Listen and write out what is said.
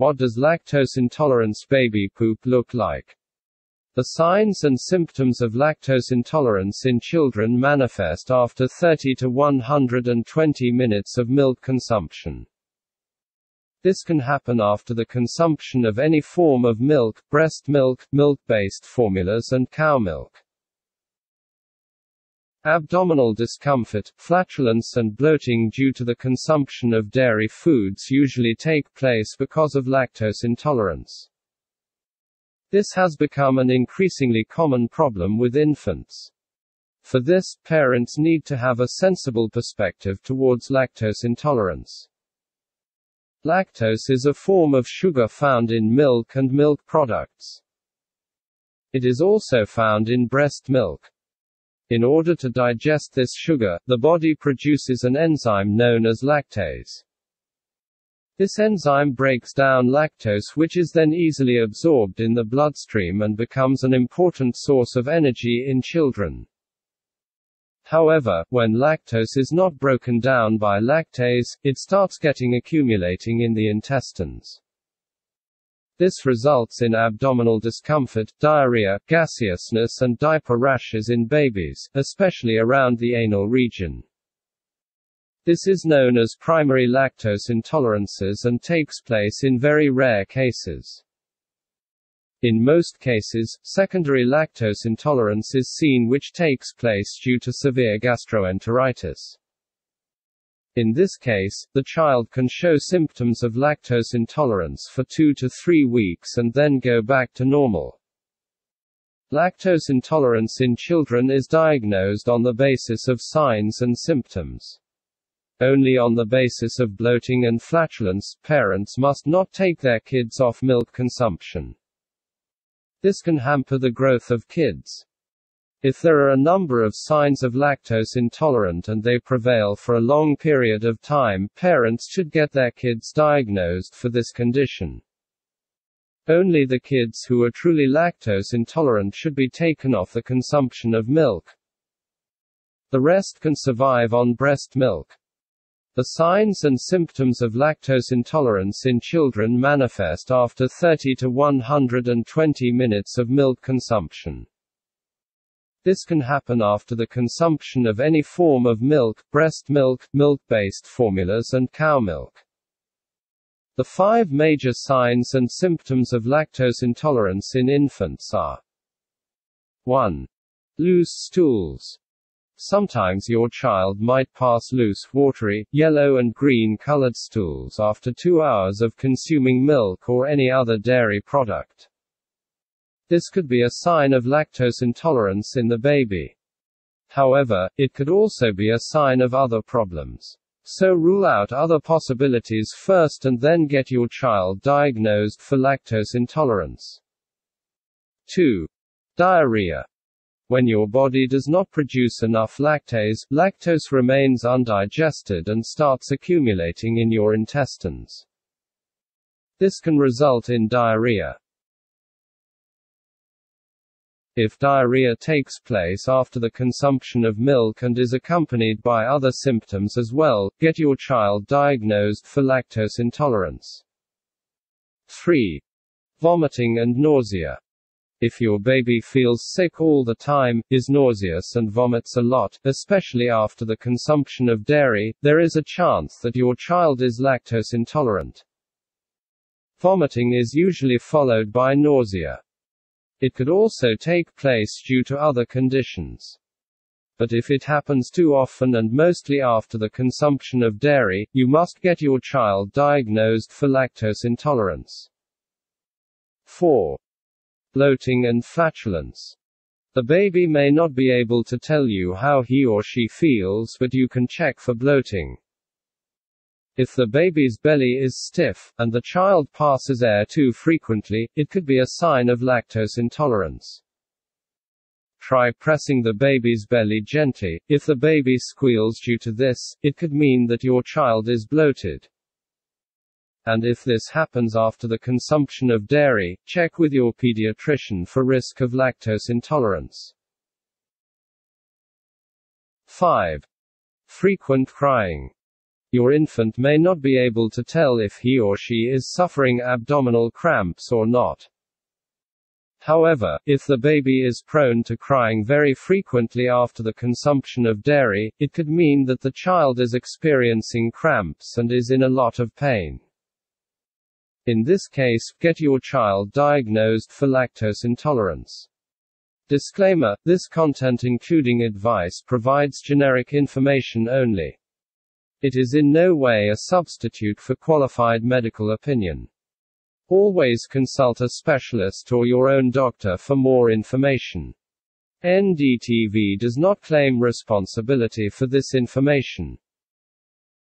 What does lactose intolerance baby poop look like? The signs and symptoms of lactose intolerance in children manifest after 30 to 120 minutes of milk consumption. This can happen after the consumption of any form of milk, breast milk, milk-based formulas and cow milk. Abdominal discomfort, flatulence and bloating due to the consumption of dairy foods usually take place because of lactose intolerance. This has become an increasingly common problem with infants. For this, parents need to have a sensible perspective towards lactose intolerance. Lactose is a form of sugar found in milk and milk products. It is also found in breast milk. In order to digest this sugar, the body produces an enzyme known as lactase. This enzyme breaks down lactose, which is then easily absorbed in the bloodstream and becomes an important source of energy in children. However, when lactose is not broken down by lactase, it starts accumulating in the intestines. This results in abdominal discomfort, diarrhea, gaseousness and diaper rashes in babies, especially around the anal region. This is known as primary lactose intolerances and takes place in very rare cases. In most cases, secondary lactose intolerance is seen, which takes place due to severe gastroenteritis. In this case, the child can show symptoms of lactose intolerance for 2 to 3 weeks and then go back to normal. Lactose intolerance in children is diagnosed on the basis of signs and symptoms. Only on the basis of bloating and flatulence, parents must not take their kids off milk consumption. This can hamper the growth of kids. If there are a number of signs of lactose intolerant and they prevail for a long period of time, parents should get their kids diagnosed for this condition. Only the kids who are truly lactose intolerant should be taken off the consumption of milk. The rest can survive on breast milk. The signs and symptoms of lactose intolerance in children manifest after 30 to 120 minutes of milk consumption. This can happen after the consumption of any form of milk, breast milk, milk-based formulas and cow milk. The 5 major signs and symptoms of lactose intolerance in infants are: 1. Loose stools. Sometimes your child might pass loose, watery, yellow and green-colored stools after 2 hours of consuming milk or any other dairy product. This could be a sign of lactose intolerance in the baby. However, it could also be a sign of other problems. So rule out other possibilities first and then get your child diagnosed for lactose intolerance. 2. Diarrhea. When your body does not produce enough lactase, lactose remains undigested and starts accumulating in your intestines. This can result in diarrhea. If diarrhea takes place after the consumption of milk and is accompanied by other symptoms as well, get your child diagnosed for lactose intolerance. 3. Vomiting and nausea. If your baby feels sick all the time, is nauseous and vomits a lot, especially after the consumption of dairy, there is a chance that your child is lactose intolerant. Vomiting is usually followed by nausea. It could also take place due to other conditions. But if it happens too often and mostly after the consumption of dairy, you must get your child diagnosed for lactose intolerance. 4. Bloating and flatulence. The baby may not be able to tell you how he or she feels, but you can check for bloating. If the baby's belly is stiff, and the child passes air too frequently, it could be a sign of lactose intolerance. Try pressing the baby's belly gently. If the baby squeals due to this, it could mean that your child is bloated. And if this happens after the consumption of dairy, check with your pediatrician for risk of lactose intolerance. 5. Frequent crying. Your infant may not be able to tell if he or she is suffering abdominal cramps or not. However, if the baby is prone to crying very frequently after the consumption of dairy, it could mean that the child is experiencing cramps and is in a lot of pain. In this case, get your child diagnosed for lactose intolerance. Disclaimer: this content, including advice, provides generic information only. It is in no way a substitute for qualified medical opinion. Always consult a specialist or your own doctor for more information. NDTV does not claim responsibility for this information.